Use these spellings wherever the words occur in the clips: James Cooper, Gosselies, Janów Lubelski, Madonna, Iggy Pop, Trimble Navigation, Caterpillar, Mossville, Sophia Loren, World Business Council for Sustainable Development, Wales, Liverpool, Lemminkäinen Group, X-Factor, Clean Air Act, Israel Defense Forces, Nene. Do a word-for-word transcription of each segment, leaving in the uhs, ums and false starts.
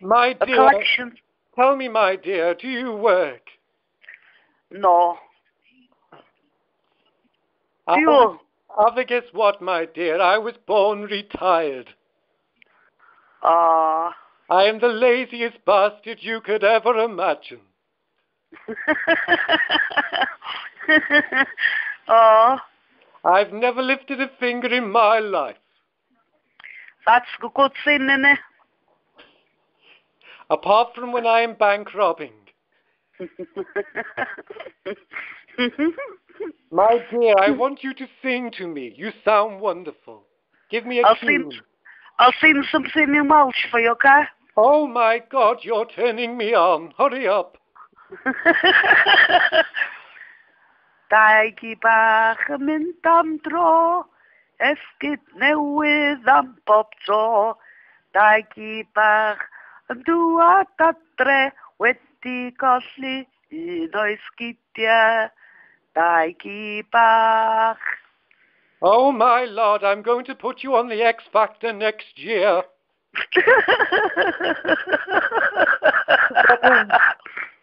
My dear, collection. Tell me, my dear, do you work? No. Do you? Other guess what, my dear? I was born retired. Ah. Uh, I am the laziest bastard you could ever imagine. Oh. I've never lifted a finger in my life. That's a good thing, Nene. Apart from when I am bank robbing. My dear, I want you to sing to me. You sound wonderful. Give me a I'll tune. Sing, I'll sing something in Welsh for you, okay? Oh my God, you're turning me on. Hurry up. Daigi bach yn mynd am dro, esgid newydd am bob tro. Daigi bach yn dŵad adre, wedi golli un o'i sgidiau. Daigi bach. Oh my Lord, I'm going to put you on the X-Factor next year.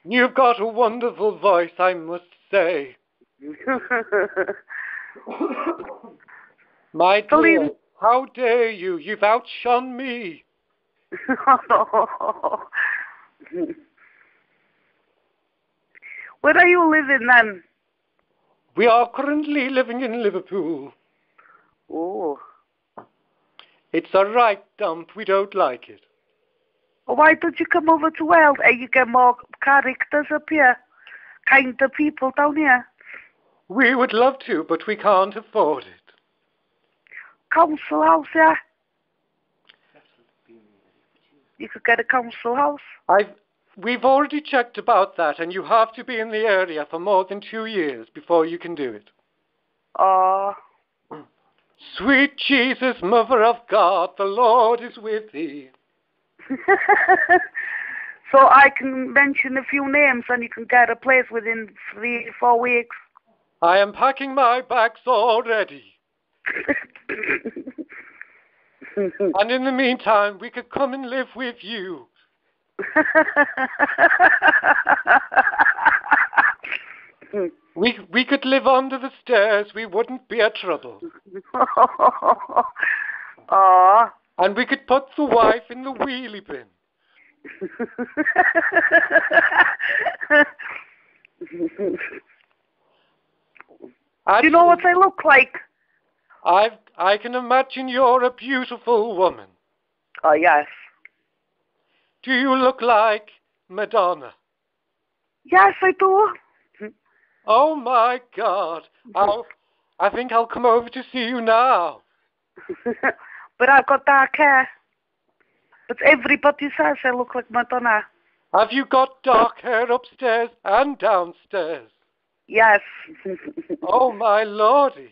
You've got a wonderful voice, I must say. My dear, how dare you? You've outshone me. Oh. Where are you living then? We are currently living in Liverpool. Oh. It's a right dump. We don't like it. Why don't you come over to Wales and you get more characters up here? Kinder people down here? We would love to, but we can't afford it. Council house, yeah? You could get a council house. I've, we've already checked about that, and you have to be in the area for more than two years before you can do it. Ah. Uh. Sweet Jesus, Mother of God, the Lord is with thee. So I can mention a few names, and you can get a place within three, four weeks. I am packing my bags already. And in the meantime, we could come and live with you. we we could live under the stairs. We wouldn't be a trouble. Aww. And we could put the wife in the wheelie bin. Do you know what I look like? I've, I can imagine you're a beautiful woman. Oh, yes. Do you look like Madonna? Yes, I do. Oh, my God. I'll, I think I'll come over to see you now. But I've got dark hair. But everybody says I look like Madonna. Have you got dark hair upstairs and downstairs? Yes. Oh, my Lordy.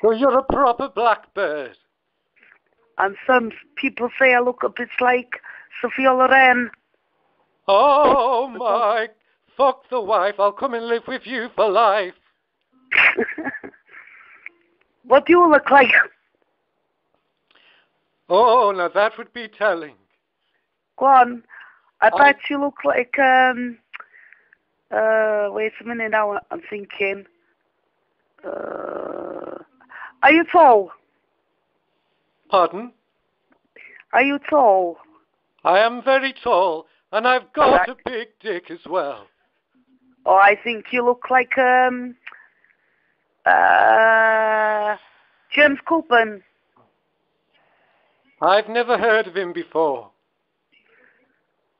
So you're a proper blackbird. And some people say I look a bit like Sophia Loren. Oh, my. Fuck the wife. I'll come and live with you for life. What do you look like? Oh, now that would be telling. Go on. I bet I... you look like, um, uh, wait a minute now, I'm thinking. Uh, are you tall? Pardon? Are you tall? I am very tall, and I've got right. a big dick as well. Oh, I think you look like, um, uh, James Cooper. I've never heard of him before.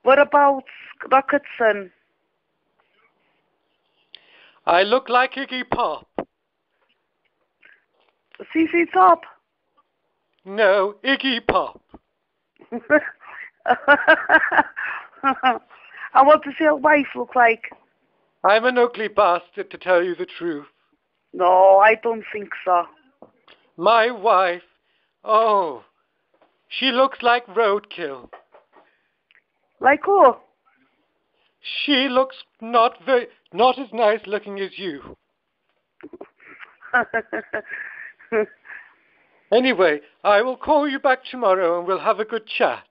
What about Rocketson? I look like Iggy Pop. C C Top? No, Iggy Pop. And what does your wife look like? I'm an ugly bastard, to tell you the truth. No, I don't think so. My wife, oh, she looks like roadkill. Like who? She looks not very, not as nice looking as you. Anyway, I will call you back tomorrow and we'll have a good chat.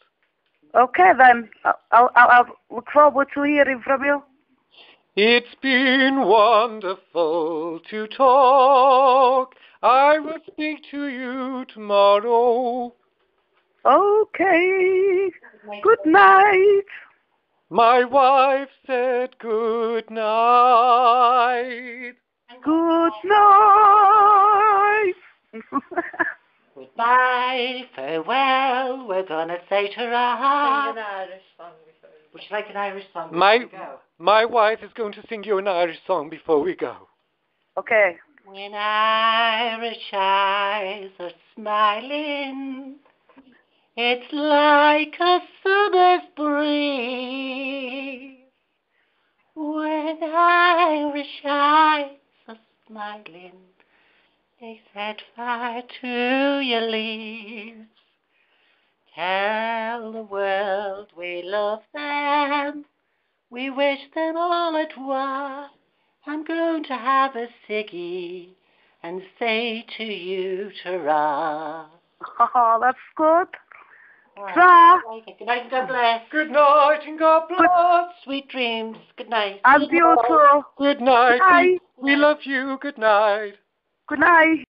Okay, then. I'll, I'll, I'll look forward to hearing from you. It's been wonderful to talk. I will speak to you tomorrow. Okay. Good night. My wife said good night. Good night. Goodbye, farewell, we're gonna say ta-ra. Sing an Irish song before we go. Would you like an Irish song before my, we go? My wife is going to sing you an Irish song before we go. Okay. When Irish eyes are smiling, it's like a summer's breeze. When Irish eyes are smiling, they set fire to your leaves. Tell the world we love them. We wish them all at once. I'm going to have a ciggy and say to you, ta-ra. Oh, that's good. Ta-ra. Good night and God bless. Good night and God bless. Sweet dreams. Good night. I'm beautiful. Good night. Good night. We love you. Good night. Good night.